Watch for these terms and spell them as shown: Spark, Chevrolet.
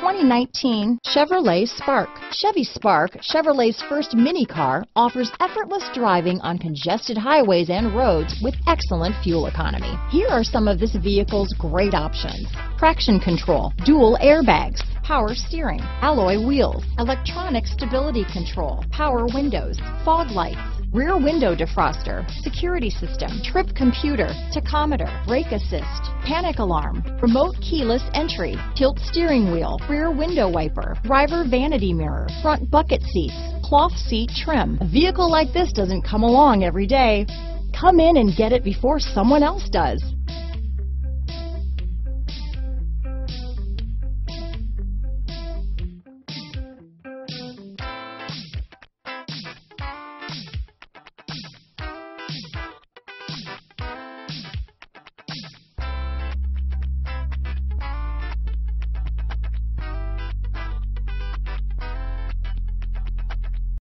2019 Chevrolet Spark. Chevy Spark, Chevrolet's first mini car, offers effortless driving on congested highways and roads with excellent fuel economy. Here are some of this vehicle's great options: traction control, dual airbags, power steering, alloy wheels, electronic stability control, power windows, fog lights, rear window defroster, security system, trip computer, tachometer, brake assist, panic alarm, remote keyless entry, tilt steering wheel, rear window wiper, driver vanity mirror, front bucket seats, cloth seat trim. A vehicle like this doesn't come along every day. Come in and get it before someone else does.